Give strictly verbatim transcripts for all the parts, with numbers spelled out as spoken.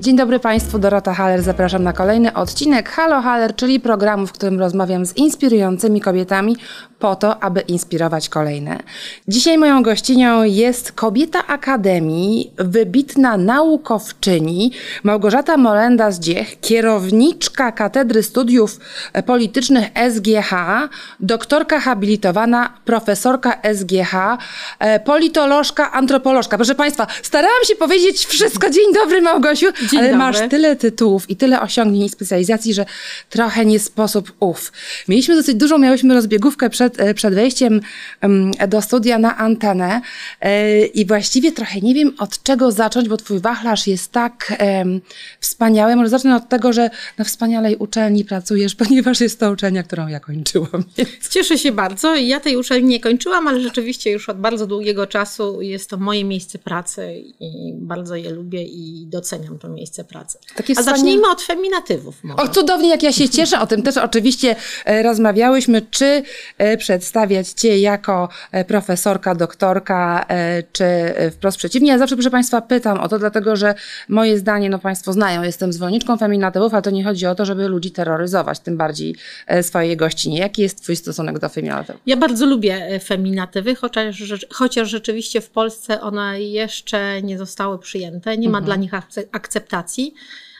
Dzień dobry Państwu, Dorota Haller, zapraszam na kolejny odcinek Halo Haller, czyli programu, w którym rozmawiam z inspirującymi kobietami po to, aby inspirować kolejne. Dzisiaj moją gościnią jest kobieta akademii, wybitna naukowczyni Małgorzata Molenda-Zdziech, kierowniczka Katedry Studiów Politycznych S G H, doktorka habilitowana, profesorka S G H, politolożka, antropolożka. Proszę Państwa, starałam się powiedzieć wszystko. Dzień dobry Małgosiu. Dzień ale dobry. Masz tyle tytułów i tyle osiągnięć i specjalizacji, że trochę nie sposób ów. Mieliśmy dosyć dużą, miałyśmy rozbiegówkę przed, przed wejściem do studia na antenę i właściwie trochę nie wiem od czego zacząć, bo twój wachlarz jest tak um, wspaniały. Może zacznę od tego, że na wspaniałej uczelni pracujesz, ponieważ jest to uczelnia, którą ja kończyłam. Więc. Cieszę się bardzo. Ja tej uczelni nie kończyłam, ale rzeczywiście już od bardzo długiego czasu jest to moje miejsce pracy i bardzo je lubię i doceniam to miejsce pracy. Takie A zacznijmy wspania... od feminatywów. Może. O, cudownie, jak ja się cieszę. O tym też oczywiście rozmawiałyśmy, czy przedstawiać Cię jako profesorka, doktorka, czy wprost przeciwnie. Ja zawsze, proszę Państwa, pytam o to, dlatego że moje zdanie, no Państwo znają, jestem zwolenniczką feminatywów, ale to nie chodzi o to, żeby ludzi terroryzować, tym bardziej swoje gościnie. Jaki jest Twój stosunek do feminatywów? Ja bardzo lubię feminatywy, chociaż, chociaż rzeczywiście w Polsce one jeszcze nie zostały przyjęte. Nie ma mhm. dla nich akceptacji.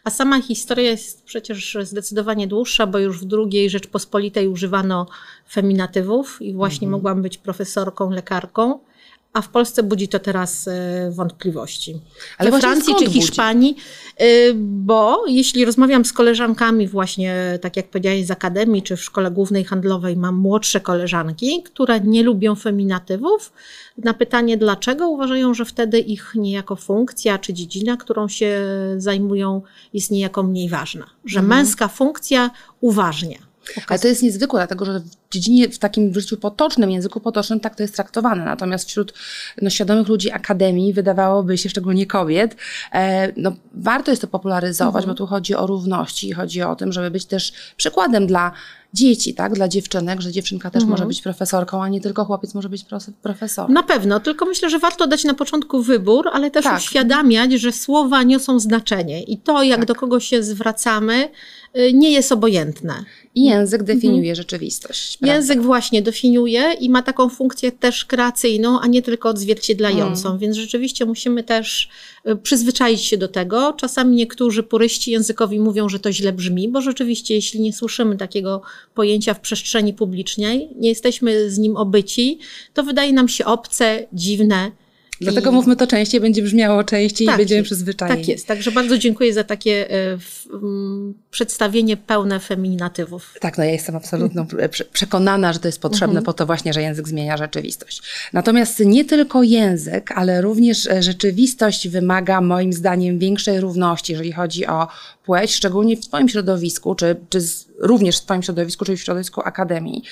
A sama historia jest przecież zdecydowanie dłuższa, bo już w drugiej Rzeczpospolitej używano feminatywów i właśnie mhm. mogłam być profesorką, lekarką, a w Polsce budzi to teraz wątpliwości. Ale we Francji czy Hiszpanii, budzi? Bo jeśli rozmawiam z koleżankami właśnie, tak jak powiedziałeś, z akademii czy w Szkole Głównej Handlowej, mam młodsze koleżanki, które nie lubią feminatywów, na pytanie dlaczego uważają, że wtedy ich niejako funkcja czy dziedzina, którą się zajmują, jest niejako mniej ważna. Że mhm. męska funkcja uważnia. Ale to jest niezwykłe, dlatego że w dziedzinie, w takim życiu potocznym, języku potocznym tak to jest traktowane. Natomiast wśród no, świadomych ludzi akademii, wydawałoby się, szczególnie kobiet, e, no, warto jest to popularyzować, mm-hmm. bo tu chodzi o równości i chodzi o tym, żeby być też przykładem dla dzieci, tak? Dla dziewczynek, że dziewczynka też mhm. może być profesorką, a nie tylko chłopiec może być profesorem. Na pewno, tylko myślę, że warto dać na początku wybór, ale też tak. uświadamiać, że słowa niosą znaczenie i to, jak tak. do kogo się zwracamy, nie jest obojętne. I język definiuje mhm. rzeczywistość. Prawda? Język właśnie definiuje i ma taką funkcję też kreacyjną, a nie tylko odzwierciedlającą, mhm. więc rzeczywiście musimy też przyzwyczaić się do tego. Czasami niektórzy puryści językowi mówią, że to źle brzmi, bo rzeczywiście, jeśli nie słyszymy takiego pojęcia w przestrzeni publicznej, nie jesteśmy z nim obyci, to wydaje nam się obce, dziwne. Dlatego I... mówmy to częściej, będzie brzmiało częściej tak i będziemy jest, przyzwyczajeni. Tak jest, także bardzo dziękuję za takie y, f, m, przedstawienie pełne feminatywów. Tak, no ja jestem absolutnie przekonana, że to jest potrzebne po to właśnie, że język zmienia rzeczywistość. Natomiast nie tylko język, ale również rzeczywistość wymaga moim zdaniem większej równości, jeżeli chodzi o płeć, szczególnie w Twoim środowisku, czy, czy z, również w Twoim środowisku, czyli w środowisku akademii.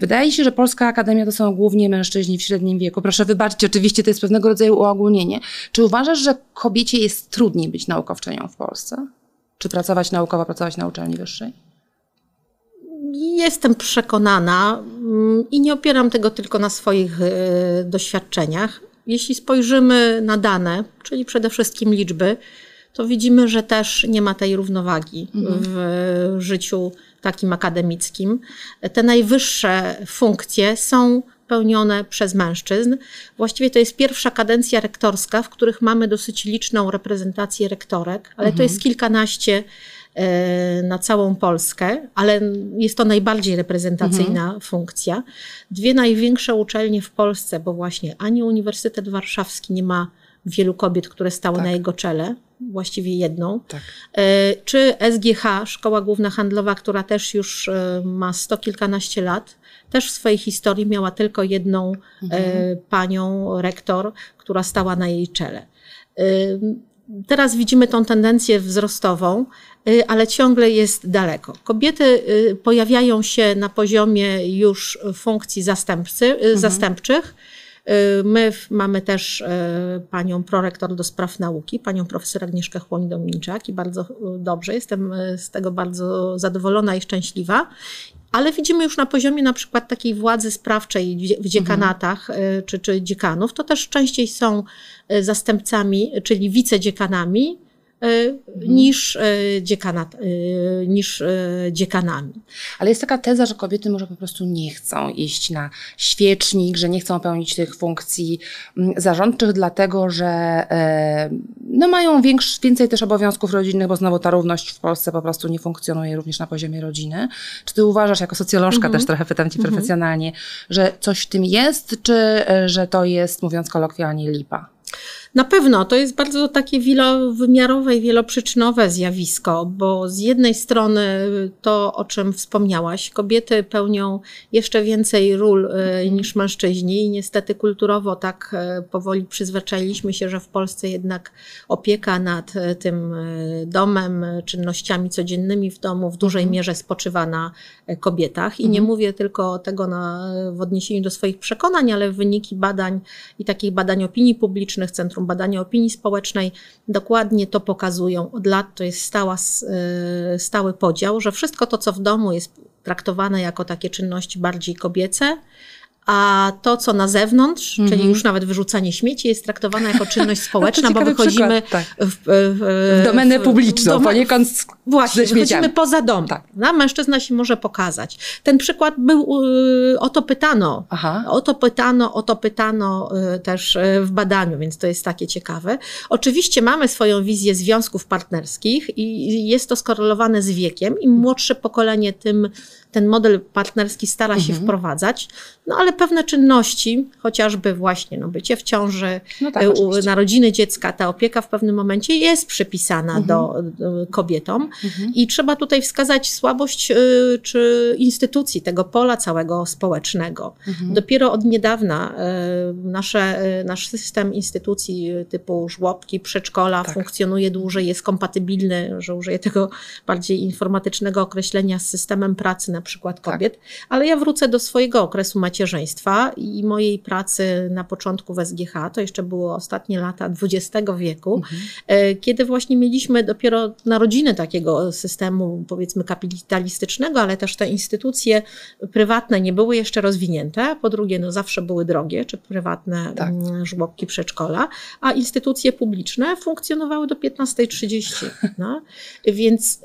Wydaje się, że Polska Akademia to są głównie mężczyźni w średnim wieku. Proszę wybaczyć, oczywiście to jest pewnego rodzaju uogólnienie. Czy uważasz, że kobiecie jest trudniej być naukowczynią w Polsce? Czy pracować naukowo, pracować na uczelni wyższej? Jestem przekonana i nie opieram tego tylko na swoich y, doświadczeniach. Jeśli spojrzymy na dane, czyli przede wszystkim liczby, to widzimy, że też nie ma tej równowagi mhm. w życiu takim akademickim. Te najwyższe funkcje są pełnione przez mężczyzn. Właściwie to jest pierwsza kadencja rektorska, w których mamy dosyć liczną reprezentację rektorek, ale mhm. to jest kilkanaście na całą Polskę, ale jest to najbardziej reprezentacyjna mhm. funkcja. Dwie największe uczelnie w Polsce, bo właśnie ani Uniwersytet Warszawski nie ma wielu kobiet, które stały tak. na jego czele, właściwie jedną, tak. czy S G H, Szkoła Główna Handlowa, która też już ma sto kilkanaście lat, też w swojej historii miała tylko jedną mhm. panią rektor, która stała na jej czele. Teraz widzimy tą tendencję wzrostową, ale ciągle jest daleko. Kobiety pojawiają się na poziomie już funkcji zastępcy, mhm. zastępczych. My mamy też panią prorektor do spraw nauki, panią profesor Agnieszkę Chłoń-Dominiczak i bardzo dobrze, jestem z tego bardzo zadowolona i szczęśliwa, ale widzimy już na poziomie na przykład takiej władzy sprawczej w dziekanatach mhm. czy, czy dziekanów, to też częściej są zastępcami, czyli wicedziekanami, niż dziekanat, niż dziekanami. Ale jest taka teza, że kobiety może po prostu nie chcą iść na świecznik, że nie chcą pełnić tych funkcji zarządczych, dlatego że no, mają większy, więcej też obowiązków rodzinnych, bo znowu ta równość w Polsce po prostu nie funkcjonuje również na poziomie rodziny. Czy ty uważasz, jako socjolożka mm-hmm. też trochę pytam cię mm-hmm. profesjonalnie, że coś w tym jest, czy że to jest, mówiąc kolokwialnie, lipa? Na pewno to jest bardzo takie wielowymiarowe i wieloprzyczynowe zjawisko, bo z jednej strony to, o czym wspomniałaś, kobiety pełnią jeszcze więcej ról niż mężczyźni i niestety kulturowo tak powoli przyzwyczailiśmy się, że w Polsce jednak opieka nad tym domem, czynnościami codziennymi w domu w dużej mierze spoczywa na kobietach i nie mówię tylko tego na, w odniesieniu do swoich przekonań, ale wyniki badań i takich badań opinii publicznych, Centrum Badania opinii społecznej dokładnie to pokazują. Od lat to jest stała, stały podział, że wszystko to, co w domu jest traktowane jako takie czynności bardziej kobiece, a to, co na zewnątrz, mm-hmm. czyli już nawet wyrzucanie śmieci, jest traktowane jako czynność społeczna, bo wychodzimy tak. w, w, w, w domenę publiczną, w dom... poniekąd z, Właśnie, ze wychodzimy poza dom. Tak. No, mężczyzna się może pokazać. Ten przykład był, o to pytano, Aha. o to pytano, o to pytano też w badaniu, więc to jest takie ciekawe. Oczywiście mamy swoją wizję związków partnerskich i jest to skorelowane z wiekiem. Im młodsze pokolenie, tym ten model partnerski stara się mhm. wprowadzać, no ale pewne czynności, chociażby właśnie no, bycie w ciąży, no tak, narodziny dziecka, ta opieka w pewnym momencie jest przypisana mhm. do, do kobietom mhm. i trzeba tutaj wskazać słabość y, czy instytucji tego pola całego społecznego. Mhm. Dopiero od niedawna y, nasze, y, nasz system instytucji typu żłobki, przedszkola tak. funkcjonuje dłużej, jest kompatybilny, że użyję tego bardziej informatycznego określenia z systemem pracy na Na przykład kobiet, tak. ale ja wrócę do swojego okresu macierzyństwa i mojej pracy na początku w S G H, to jeszcze były ostatnie lata dwudziestego wieku, mhm. kiedy właśnie mieliśmy dopiero narodziny takiego systemu, powiedzmy kapitalistycznego, ale też te instytucje prywatne nie były jeszcze rozwinięte, po drugie no zawsze były drogie, czy prywatne tak. żłobki, przedszkola, a instytucje publiczne funkcjonowały do piętnastej trzydzieści, no. Więc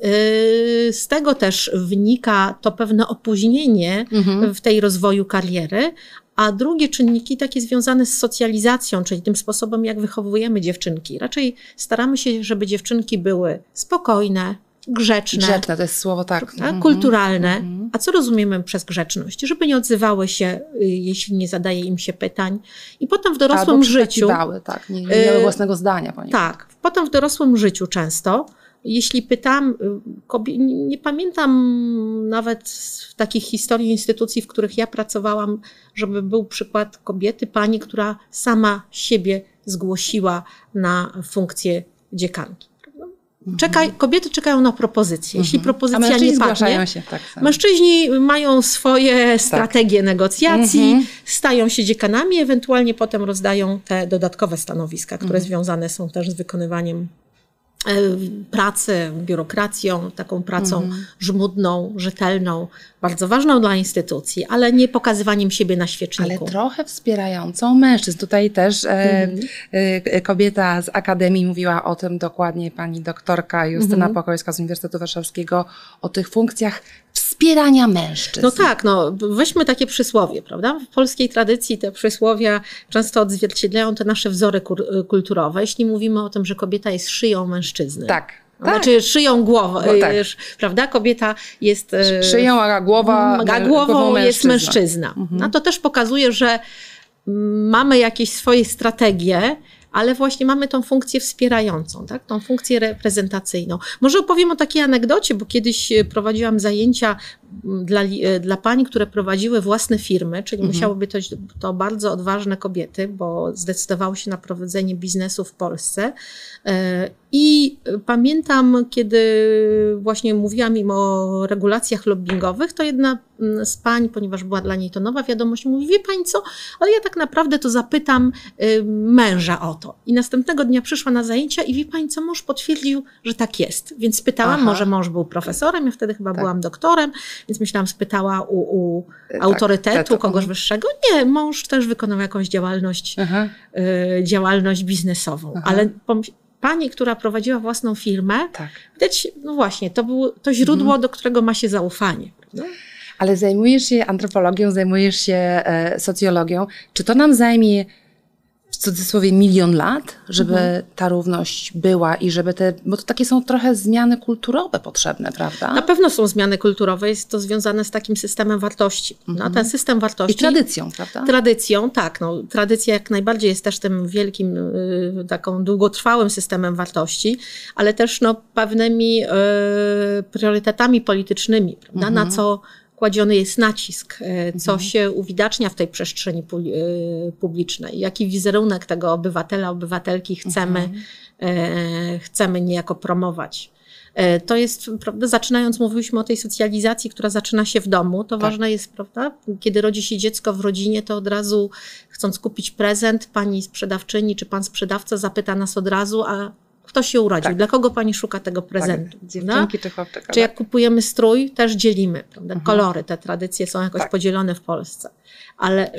yy, z tego też wynika to pewne opóźnienie mhm. w tej rozwoju kariery, a drugie czynniki takie związane z socjalizacją, czyli tym sposobem, jak wychowujemy dziewczynki. Raczej staramy się, żeby dziewczynki były spokojne, grzeczne. Grzeczne to jest słowo, tak. Mhm. Kulturalne. Mhm. A co rozumiemy przez grzeczność? Żeby nie odzywały się, jeśli nie zadaje im się pytań. I potem w dorosłym Albo życiu... tak. Nie, nie miały własnego zdania. Pani. Tak. Potem w dorosłym życiu często... Jeśli pytam, nie pamiętam nawet w takich historii instytucji, w których ja pracowałam, żeby był przykład kobiety, pani, która sama siebie zgłosiła na funkcję dziekanki. Czekaj, kobiety czekają na propozycję. Jeśli propozycja nie padnie, zgłaszają się, tak samo. Mężczyźni mają swoje strategie tak. negocjacji, mm-hmm. stają się dziekanami, ewentualnie potem rozdają te dodatkowe stanowiska, które mm-hmm. związane są też z wykonywaniem pracy, biurokracją, taką pracą mhm. żmudną, rzetelną, bardzo ważną dla instytucji, ale nie pokazywaniem siebie na świeczniku. Ale trochę wspierającą mężczyzn. Tutaj też e, mhm. e, kobieta z Akademii mówiła o tym dokładnie, pani doktorka Justyna mhm. Pokojska z Uniwersytetu Warszawskiego, o tych funkcjach wspierania mężczyzn. No tak, no weźmy takie przysłowie, prawda? W polskiej tradycji te przysłowia często odzwierciedlają te nasze wzory kulturowe. Jeśli mówimy o tym, że kobieta jest szyją mężczyzny. Tak. Tak. Znaczy szyją głową, tak. prawda? Kobieta jest... Szyją, a głowa, a głową głową jest mężczyzna. Mhm. No to też pokazuje, że mamy jakieś swoje strategie, ale właśnie mamy tą funkcję wspierającą, tak? Tą funkcję reprezentacyjną. Może opowiem o takiej anegdocie, bo kiedyś prowadziłam zajęcia dla, dla pań, które prowadziły własne firmy, czyli mhm. musiałyby to, to bardzo odważne kobiety, bo zdecydowały się na prowadzenie biznesu w Polsce. I pamiętam, kiedy właśnie mówiłam im o regulacjach lobbingowych, to jedna z pań, ponieważ była dla niej to nowa wiadomość, mówi, wie pani co, ale ja tak naprawdę to zapytam męża o to. I następnego dnia przyszła na zajęcia i wie pani co, mąż potwierdził, że tak jest. Więc spytałam, Aha. może mąż był profesorem, ja wtedy chyba tak. byłam doktorem, więc myślałam, spytała u, u tak, autorytetu, to, kogoś wyższego. Nie, mąż też wykonał jakąś działalność, y, działalność biznesową, Aha. ale pomyślałam, pani, która prowadziła własną firmę, tak. widać, no właśnie, to było to źródło, mhm. do którego ma się zaufanie. No? Ale zajmujesz się antropologią, zajmujesz się e, socjologią. Czy to nam zajmie w cudzysłowie milion lat, żeby mhm. ta równość była i żeby te, bo to takie są trochę zmiany kulturowe potrzebne, prawda? Na pewno są zmiany kulturowe, jest to związane z takim systemem wartości. Mhm. No, ten system wartości... I tradycją, prawda? Tradycją, tak. No, tradycja jak najbardziej jest też tym wielkim, y, taką długotrwałym systemem wartości, ale też no, pewnymi y, priorytetami politycznymi, prawda? Mhm. Na co kładziony jest nacisk, co mhm. się uwidacznia w tej przestrzeni publicznej, jaki wizerunek tego obywatela, obywatelki chcemy, mhm. e, chcemy niejako promować. E, to jest, prawda, zaczynając, mówiliśmy o tej socjalizacji, która zaczyna się w domu, to tak. ważne jest, prawda, kiedy rodzi się dziecko w rodzinie, to od razu chcąc kupić prezent, pani sprzedawczyni czy pan sprzedawca zapyta nas od razu, a kto się urodził, tak. dla kogo pani szuka tego prezentu. Tak. Dziewczynki czy chłopczyk. Czy jak kupujemy strój, też dzielimy. Prawda? Mhm. Kolory, te tradycje są jakoś tak. podzielone w Polsce. Ale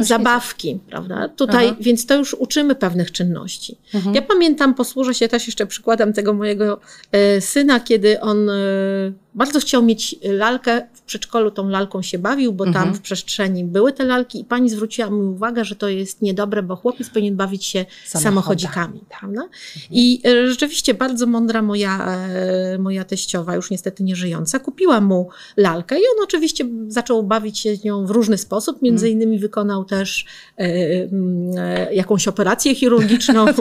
zabawki, świecie. Prawda? Tutaj, mhm. więc to już uczymy pewnych czynności. Mhm. Ja pamiętam, posłużę się też jeszcze przykładem tego mojego e, syna, kiedy on e, bardzo chciał mieć lalkę, w przedszkolu tą lalką się bawił, bo mhm. tam w przestrzeni były te lalki i pani zwróciła mi uwagę, że to jest niedobre, bo chłopiec powinien bawić się Samochoda. samochodzikami. Prawda? Mhm. I e, rzeczywiście bardzo mądra moja, e, moja teściowa, już niestety nieżyjąca, kupiła mu lalkę i on oczywiście zaczął bawić się z nią w różny sposób, między Między innymi wykonał też e, e, jakąś operację chirurgiczną, e,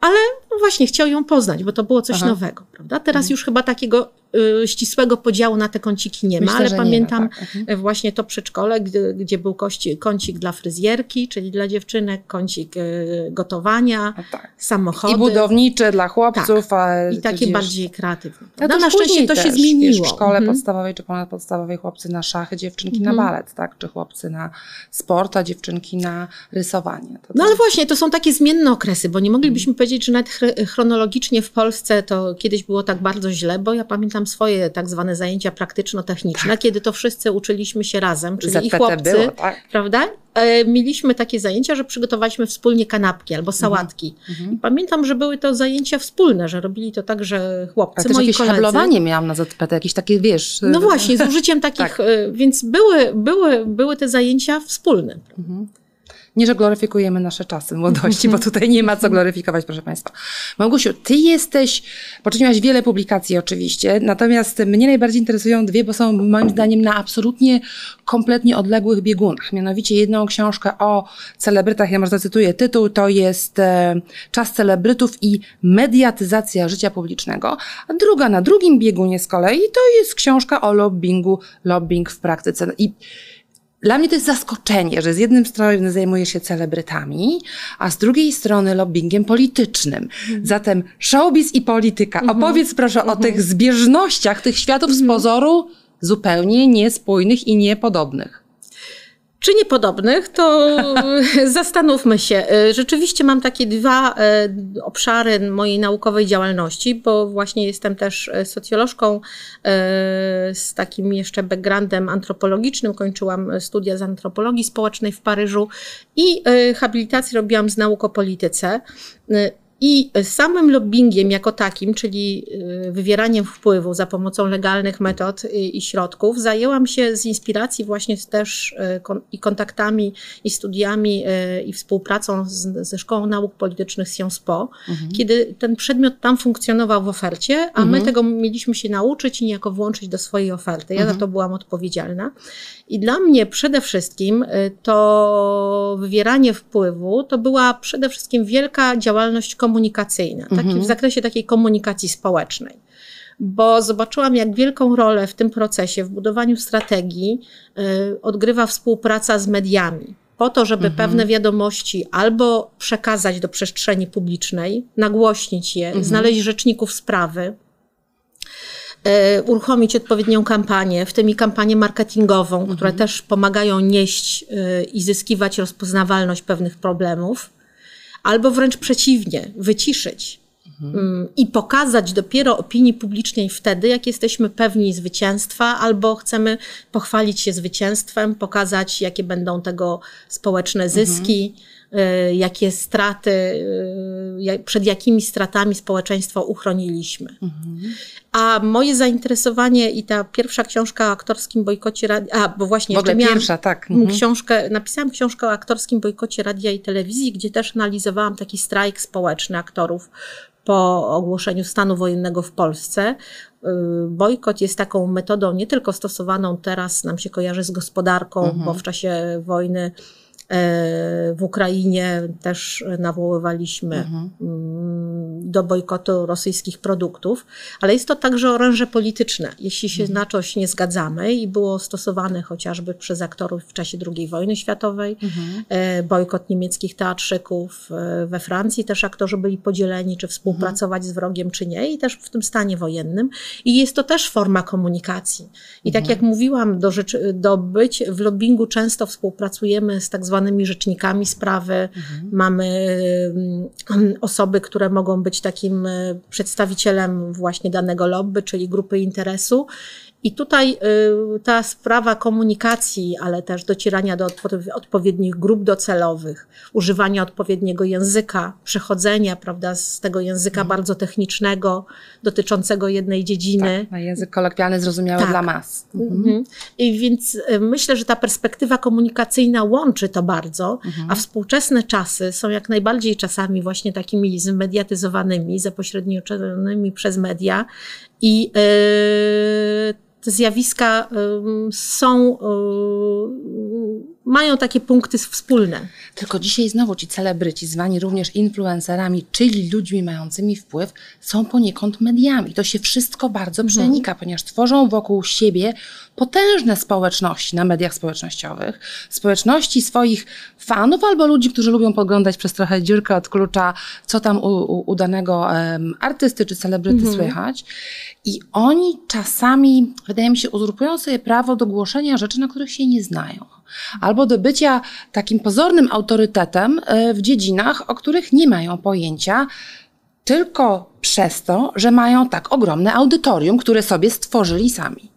ale no właśnie chciał ją poznać, bo to było coś Aha. nowego. Prawda? Teraz mhm. już chyba takiego e, ścisłego podziału na te kąciki nie ma, Myślę, ale pamiętam ma, tak. mhm. właśnie to przedszkole, gdy, gdzie był kości, kącik dla fryzjerki, czyli dla dziewczynek, kącik e, gotowania, tak. samochody. I budownicze dla chłopców. Tak. A, I takie bardziej kreatywne. No no na szczęście to też, się zmieniło. W szkole mhm. podstawowej czy ponadpodstawowej chłopcy na szachy, dziewczynki mhm. na balet, tak? Czy chłopcy na sport, a dziewczynki na rysowanie. To no ale to... właśnie, to są takie zmienne okresy, bo nie moglibyśmy mhm. powiedzieć, że nawet chronologicznie w Polsce to kiedyś było tak bardzo źle, bo ja pamiętam swoje tak zwane zajęcia praktyczno-techniczne, tak. kiedy to wszyscy uczyliśmy się razem, czyli Z P T i chłopcy, było, tak. prawda? Mieliśmy takie zajęcia, że przygotowaliśmy wspólnie kanapki albo sałatki. Mhm. I pamiętam, że były to zajęcia wspólne, że robili to także chłopcy, moi jakieś koledzy. Hablowanie miałam na Z P T, jakieś takie, wiesz... No właśnie, z użyciem takich, tak. więc były, były, były te zajęcia wspólne. Mhm. Nie, że gloryfikujemy nasze czasy młodości, bo tutaj nie ma co gloryfikować, proszę Państwa. Małgosiu, Ty jesteś, poczyniłaś wiele publikacji oczywiście, natomiast mnie najbardziej interesują dwie, bo są moim zdaniem na absolutnie kompletnie odległych biegunach. Mianowicie jedną książkę o celebrytach, ja może zacytuję tytuł, to jest e, Czas celebrytów i mediatyzacja życia publicznego. A druga na drugim biegunie z kolei to jest książka o lobbingu, lobbying w praktyce. I dla mnie to jest zaskoczenie, że z jednej strony zajmuję się celebrytami, a z drugiej strony lobbyingiem politycznym. Mm. Zatem showbiz i polityka. Mm-hmm. Opowiedz proszę mm-hmm. o tych zbieżnościach, tych światów mm-hmm. z pozoru zupełnie niespójnych i niepodobnych. Czy niepodobnych, to zastanówmy się. Rzeczywiście mam takie dwa obszary mojej naukowej działalności, bo właśnie jestem też socjolożką z takim jeszcze backgroundem antropologicznym. Kończyłam studia z antropologii społecznej w Paryżu i habilitację robiłam z nauk o polityce. I samym lobbingiem jako takim, czyli wywieraniem wpływu za pomocą legalnych metod i środków, zajęłam się z inspiracji właśnie też i kontaktami, i studiami, i współpracą z, ze Szkołą Nauk Politycznych Sciences Po, mhm. kiedy ten przedmiot tam funkcjonował w ofercie, a mhm. my tego mieliśmy się nauczyć i niejako włączyć do swojej oferty. Ja mhm. za to byłam odpowiedzialna. I dla mnie przede wszystkim to wywieranie wpływu to była przede wszystkim wielka działalność komunikacyjna. komunikacyjna, mhm. taki, w zakresie takiej komunikacji społecznej, bo zobaczyłam, jak wielką rolę w tym procesie, w budowaniu strategii y, odgrywa współpraca z mediami, po to, żeby mhm. pewne wiadomości albo przekazać do przestrzeni publicznej, nagłośnić je, mhm. znaleźć rzeczników sprawy, uruchomić odpowiednią kampanię, w tym i kampanię marketingową, mhm. które też pomagają nieść y, i zyskiwać rozpoznawalność pewnych problemów, albo wręcz przeciwnie, wyciszyć. mhm. i pokazać dopiero opinii publicznej wtedy, jak jesteśmy pewni zwycięstwa albo chcemy pochwalić się zwycięstwem, pokazać, jakie będą tego społeczne zyski, mhm. jakie straty, przed jakimi stratami społeczeństwo uchroniliśmy. Mhm. A moje zainteresowanie i ta pierwsza książka o aktorskim bojkocie radia, a bo właśnie w jeszcze miałam pierwsza, tak. mhm. książkę, napisałam książkę o aktorskim bojkocie radia i telewizji, gdzie też analizowałam taki strajk społeczny aktorów po ogłoszeniu stanu wojennego w Polsce. Bojkot jest taką metodą nie tylko stosowaną teraz, nam się kojarzy z gospodarką, mhm. bo w czasie wojny w Ukrainie też nawoływaliśmy mhm. do bojkotu rosyjskich produktów, ale jest to także oręże polityczne. Jeśli się mhm. na coś nie zgadzamy i było stosowane chociażby przez aktorów w czasie drugiej wojny światowej, mhm. bojkot niemieckich teatrzyków, we Francji też aktorzy byli podzieleni, czy współpracować mhm. z wrogiem, czy nie, i też w tym stanie wojennym. I jest to też forma komunikacji. I tak mhm. jak mówiłam, do, rzeczy, do być w lobbingu często współpracujemy z tak zwanymi rzecznikami sprawy. Mhm. Mamy osoby, które mogą być takim przedstawicielem właśnie danego lobby, czyli grupy interesu. I tutaj ta sprawa komunikacji, ale też docierania do odpowiednich grup docelowych, używania odpowiedniego języka, przechodzenia, prawda, z tego języka mhm. bardzo technicznego, dotyczącego jednej dziedziny. Tak, na język kolokwialny zrozumiały tak. dla mas. Mhm. I więc myślę, że ta perspektywa komunikacyjna łączy to bardzo, mhm. a współczesne czasy są jak najbardziej czasami właśnie takimi zmediatyzowanymi, zapośredniczonymi przez media i yy, te zjawiska y, są, y, mają takie punkty wspólne. Tylko dzisiaj znowu ci celebryci, zwani również influencerami, czyli ludźmi mającymi wpływ, są poniekąd mediami. To się wszystko bardzo mhm. przenika, ponieważ tworzą wokół siebie potężne społeczności na mediach społecznościowych, społeczności swoich fanów albo ludzi, którzy lubią podglądać przez trochę dziurkę od klucza, co tam u, u, u danego um, artysty czy celebryty mhm. słychać. I oni czasami, wydaje mi się, uzurpują sobie prawo do głoszenia rzeczy, na których się nie znają. Albo do bycia takim pozornym autorytetem w dziedzinach, o których nie mają pojęcia, tylko przez to, że mają tak ogromne audytorium, które sobie stworzyli sami.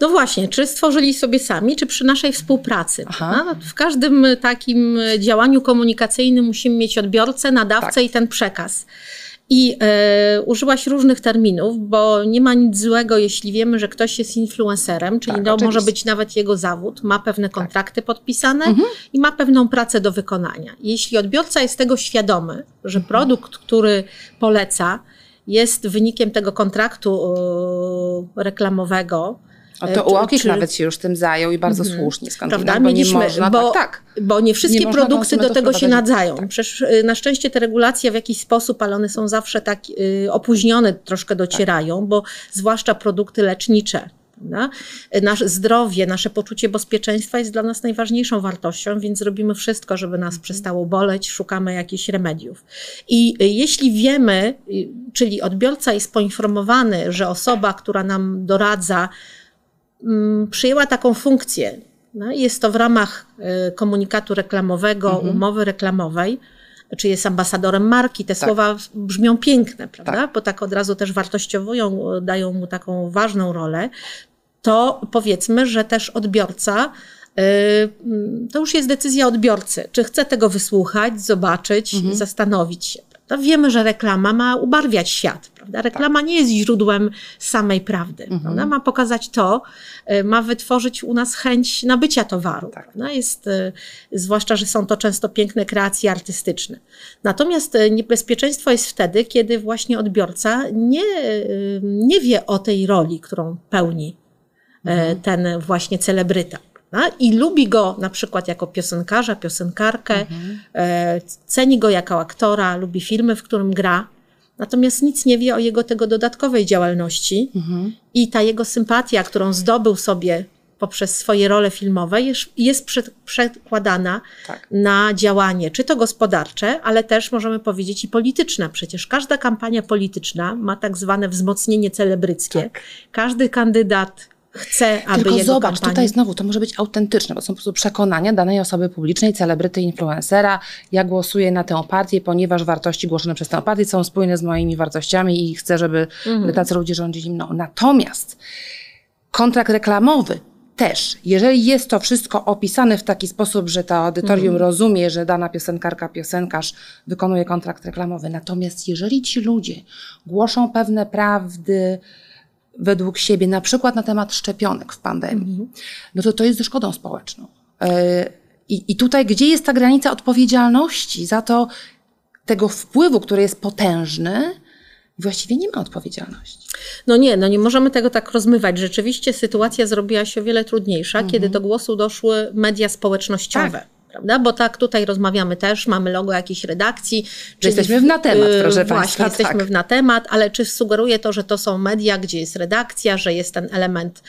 No właśnie, czy stworzyli sobie sami, czy przy naszej współpracy. No, w każdym takim działaniu komunikacyjnym musimy mieć odbiorcę, nadawcę tak. i ten przekaz. I y, użyłaś różnych terminów, bo nie ma nic złego, jeśli wiemy, że ktoś jest influencerem, czyli tak, no, może być nawet jego zawód, ma pewne kontrakty tak. podpisane mhm. i ma pewną pracę do wykonania. Jeśli odbiorca jest tego świadomy, że mhm. produkt, który poleca, jest wynikiem tego kontraktu y, reklamowego, a to UOKiK nawet się już tym zajął i bardzo hmm. słusznie, skądinąd, bo mieliśmy, nie można, bo, tak, tak. bo nie wszystkie nie produkty do tego się nadzają. Tak. Przecież na szczęście te regulacje w jakiś sposób, ale one są zawsze tak y, opóźnione, troszkę docierają, tak. bo zwłaszcza produkty lecznicze. Na? Nasze zdrowie, nasze poczucie bezpieczeństwa jest dla nas najważniejszą wartością, więc robimy wszystko, żeby nas przestało boleć, szukamy jakichś remediów. I jeśli wiemy, czyli odbiorca jest poinformowany, że osoba, która nam doradza, przyjęła taką funkcję. No, jest to w ramach y, komunikatu reklamowego, mhm. umowy reklamowej, czy jest ambasadorem marki. Te tak. słowa brzmią piękne, prawda? Tak. Bo tak od razu też wartościowują, dają mu taką ważną rolę. To powiedzmy, że też odbiorca, y, to już jest decyzja odbiorcy, czy chce tego wysłuchać, zobaczyć, mhm. zastanowić się. To wiemy, że reklama ma ubarwiać świat, prawda? Reklama tak. nie jest źródłem samej prawdy. Mhm. Ona ma pokazać to, ma wytworzyć u nas chęć nabycia towaru. Tak. Jest, zwłaszcza, że są to często piękne kreacje artystyczne. Natomiast niebezpieczeństwo jest wtedy, kiedy właśnie odbiorca nie, nie wie o tej roli, którą pełni mhm. ten właśnie celebryta. I lubi go na przykład jako piosenkarza, piosenkarkę, mhm. ceni go jako aktora, lubi filmy, w którym gra, natomiast nic nie wie o jego tego dodatkowej działalności mhm. i ta jego sympatia, którą zdobył sobie poprzez swoje role filmowe, jest, jest przekładana tak. na działanie, czy to gospodarcze, ale też możemy powiedzieć i polityczne. Przecież każda kampania polityczna ma tak zwane wzmocnienie celebryckie. Tak. Każdy kandydat chce, aby Tylko jego zobacz, kampanii... tutaj znowu to może być autentyczne, bo są po prostu przekonania danej osoby publicznej, celebryty, influencera. Ja głosuję na tę partię, ponieważ wartości głoszone przez tę partię są spójne z moimi wartościami i chcę, żeby mhm. tacy ludzie rządzili mną. Natomiast kontrakt reklamowy też, jeżeli jest to wszystko opisane w taki sposób, że to audytorium mhm. rozumie, że dana piosenkarka, piosenkarz wykonuje kontrakt reklamowy. Natomiast jeżeli ci ludzie głoszą pewne prawdy według siebie, na przykład na temat szczepionek w pandemii, mhm. no to to jest ze szkodą społeczną. I, i tutaj gdzie jest ta granica odpowiedzialności za to, tego wpływu, który jest potężny, właściwie nie ma odpowiedzialności. No nie, no nie możemy tego tak rozmywać. Rzeczywiście sytuacja zrobiła się o wiele trudniejsza, mhm. kiedy do głosu doszły media społecznościowe. Tak. Prawda? Bo tak tutaj rozmawiamy też, mamy logo jakiejś redakcji. Czy jesteśmy w naTemat, proszę Państwa. Właśnie, jesteśmy tak. w naTemat, ale czy sugeruje to, że to są media, gdzie jest redakcja, że jest ten element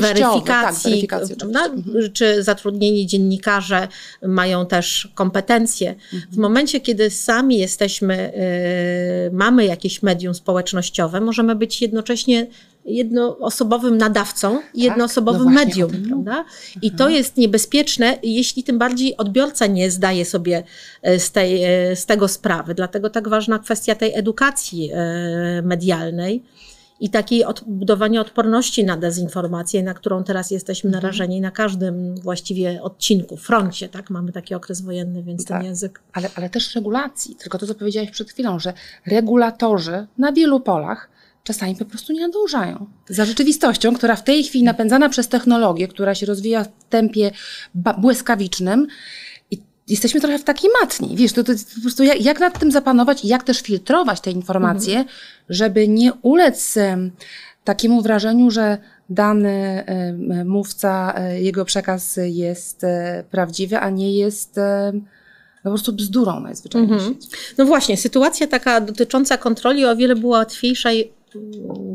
weryfikacji, tak, mhm. czy zatrudnieni dziennikarze mają też kompetencje. Mhm. W momencie, kiedy sami jesteśmy, yy, mamy jakieś medium społecznościowe, możemy być jednocześnie jednoosobowym nadawcą i jednoosobowym tak, no medium, prawda? I to jest niebezpieczne, jeśli tym bardziej odbiorca nie zdaje sobie z, tej, z tego sprawy. Dlatego tak ważna kwestia tej edukacji medialnej i takiej odbudowania odporności na dezinformację, na którą teraz jesteśmy narażeni na każdym właściwie odcinku, froncie, tak? Mamy taki okres wojenny, więc tak. ten język... Ale, ale też regulacji, tylko to, co powiedziałeś przed chwilą, że regulatorzy na wielu polach czasami po prostu nie nadążają za rzeczywistością, która w tej chwili napędzana przez technologię, która się rozwija w tempie błyskawicznym i jesteśmy trochę w takiej matni. Wiesz, to, to, to po prostu jak, jak nad tym zapanować i jak też filtrować te informacje, mhm. żeby nie ulec um, takiemu wrażeniu, że dany um, mówca, um, jego przekaz jest um, prawdziwy, a nie jest... Um, po prostu bzdurą najzwyczajniej. Mm-hmm. No właśnie, sytuacja taka dotycząca kontroli o wiele była łatwiejsza i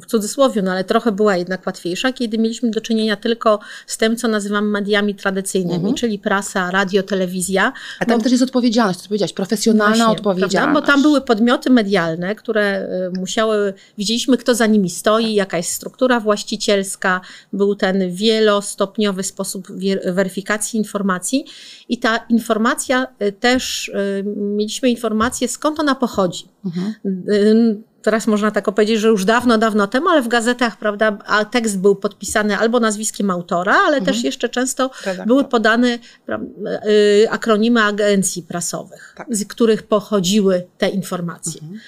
w cudzysłowie, no ale trochę była jednak łatwiejsza, kiedy mieliśmy do czynienia tylko z tym, co nazywamy mediami tradycyjnymi, mm-hmm. czyli prasa, radio, telewizja. A tam no, też jest odpowiedzialność, co powiedziałaś, profesjonalna właśnie, odpowiedzialność. Prawda? Bo tam były podmioty medialne, które musiały, widzieliśmy kto za nimi stoi, jaka jest struktura właścicielska, był ten wielostopniowy sposób weryfikacji informacji i ta informacja też, mieliśmy informację skąd ona pochodzi. Mm-hmm. Teraz można tak powiedzieć, że już dawno, dawno temu, ale w gazetach, prawda, tekst był podpisany albo nazwiskiem autora, ale mhm. też jeszcze często Redaktor. były podane akronimy agencji prasowych, tak. z których pochodziły te informacje. Mhm.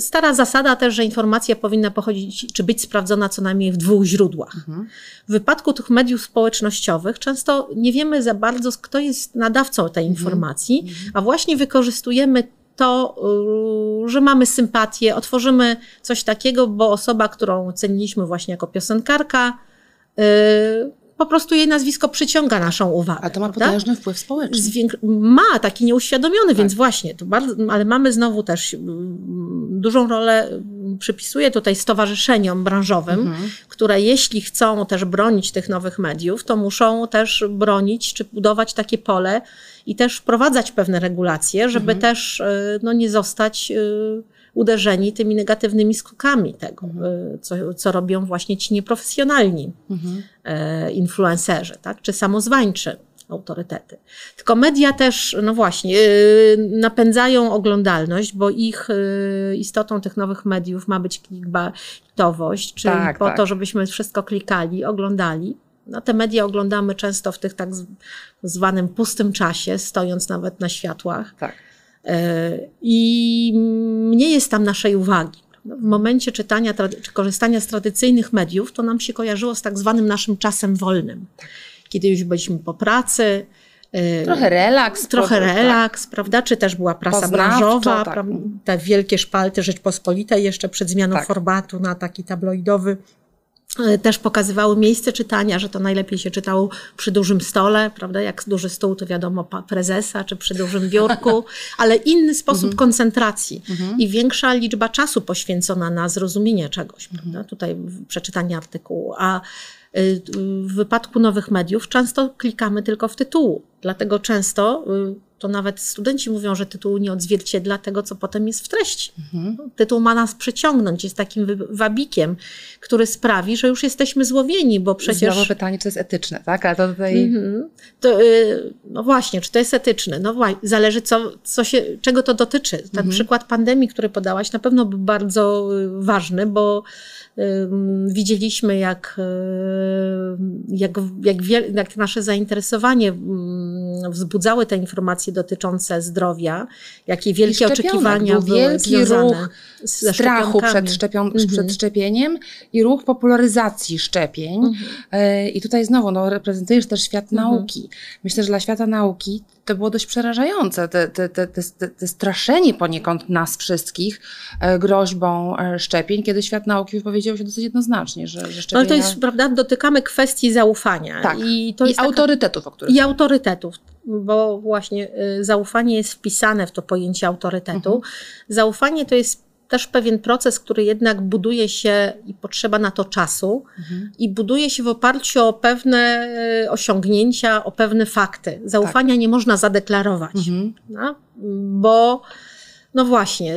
Stara zasada też, że informacja powinna pochodzić, czy być sprawdzona co najmniej w dwóch źródłach. Mhm. W wypadku tych mediów społecznościowych często nie wiemy za bardzo, kto jest nadawcą tej informacji, mhm. a właśnie wykorzystujemy to, że mamy sympatię, otworzymy coś takiego, bo osoba, którą ceniliśmy właśnie jako piosenkarka, yy, po prostu jej nazwisko przyciąga naszą uwagę. A to ma potężny prawda? wpływ społeczny. Zwięk- ma, taki nieuświadomiony, tak. więc właśnie. To bardzo, ale mamy znowu też dużą rolę, przypisuję tutaj stowarzyszeniom branżowym, mhm. które jeśli chcą też bronić tych nowych mediów, to muszą też bronić czy budować takie pole i też wprowadzać pewne regulacje, żeby mhm. też no, nie zostać uderzeni tymi negatywnymi skutkami tego, mhm. co, co robią właśnie ci nieprofesjonalni mhm. influencerzy, tak? Czy samozwańczy autorytety. Tylko media też, no właśnie, napędzają oglądalność, bo ich istotą tych nowych mediów ma być clickbaitowość, czyli tak, po tak. to, żebyśmy wszystko klikali, oglądali. No, te media oglądamy często w tych tak zwanym pustym czasie, stojąc nawet na światłach. Tak. I nie jest tam naszej uwagi. W momencie czytania czy korzystania z tradycyjnych mediów, to nam się kojarzyło z tak zwanym naszym czasem wolnym. Kiedy już byliśmy po pracy. Trochę relaks. Trochę relaks, tak. prawda? Czy też była prasa branżowa, tak. te wielkie szpalty Rzeczpospolitej jeszcze przed zmianą tak. formatu na taki tabloidowy. Też pokazywały miejsce czytania, że to najlepiej się czytało przy dużym stole, prawda? Jak duży stół, to wiadomo, prezesa, czy przy dużym biurku, ale inny sposób koncentracji i większa liczba czasu poświęcona na zrozumienie czegoś, prawda? Tutaj przeczytanie artykułu, a w wypadku nowych mediów często klikamy tylko w tytuł, dlatego często to nawet studenci mówią, że tytuł nie odzwierciedla tego, co potem jest w treści. Mhm. Tytuł ma nas przyciągnąć, jest takim wabikiem, który sprawi, że już jesteśmy złowieni, bo przecież... Znowu pytanie, czy to jest etyczne, tak? A to tutaj... Mhm. To, yy, no właśnie, czy to jest etyczne? No właśnie, zależy co, co się, czego to dotyczy. Ten mhm. przykład pandemii, który podałaś, na pewno był bardzo ważny, bo yy, widzieliśmy, jak, yy, jak, jak, wiel, jak nasze zainteresowanie yy, wzbudzały te informacje dotyczące zdrowia, jakie wielkie oczekiwania były wielki związane ruch ze strachu przed, szczepion mhm. przed szczepieniem i ruch popularyzacji szczepień. Mhm. I tutaj znowu no, reprezentujesz też świat mhm. nauki. Myślę, że dla świata nauki to było dość przerażające, te, te, te, te, te straszenie poniekąd nas wszystkich groźbą szczepień, kiedy świat nauki wypowiedział się dosyć jednoznacznie, że, że szczepienia... No, to jest, prawda, dotykamy kwestii zaufania. Tak. I, to jest I autorytetów, taka... o których... I autorytetów. Bo właśnie zaufanie jest wpisane w to pojęcie autorytetu. Mhm. Zaufanie to jest też pewien proces, który jednak buduje się i potrzeba na to czasu mhm. i buduje się w oparciu o pewne osiągnięcia, o pewne fakty. Zaufania tak. nie można zadeklarować, mhm. no, bo no właśnie,